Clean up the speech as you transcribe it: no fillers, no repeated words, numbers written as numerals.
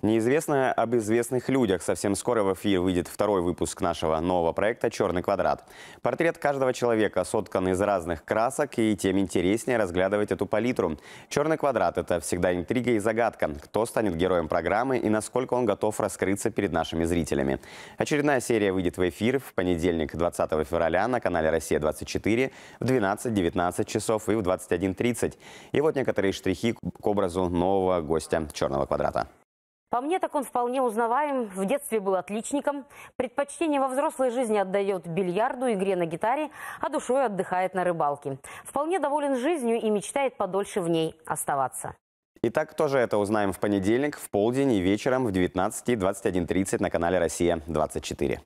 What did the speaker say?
Неизвестное об известных людях. Совсем скоро в эфир выйдет второй выпуск нашего нового проекта «Черный квадрат». Портрет каждого человека соткан из разных красок, и тем интереснее разглядывать эту палитру. «Черный квадрат» — это всегда интрига и загадка. Кто станет героем программы и насколько он готов раскрыться перед нашими зрителями. Очередная серия выйдет в эфир в понедельник, 20 февраля, на канале «Россия-24» в 12-19 часов и в 21:30. И вот некоторые штрихи к образу нового гостя «Черного квадрата». По мне, так он вполне узнаваем. В детстве был отличником. Предпочтение во взрослой жизни отдает бильярду, игре на гитаре, а душой отдыхает на рыбалке. Вполне доволен жизнью и мечтает подольше в ней оставаться. Итак, тоже это узнаем в понедельник, в полдень и вечером в 19 и 21:30 на канале «Россия-24».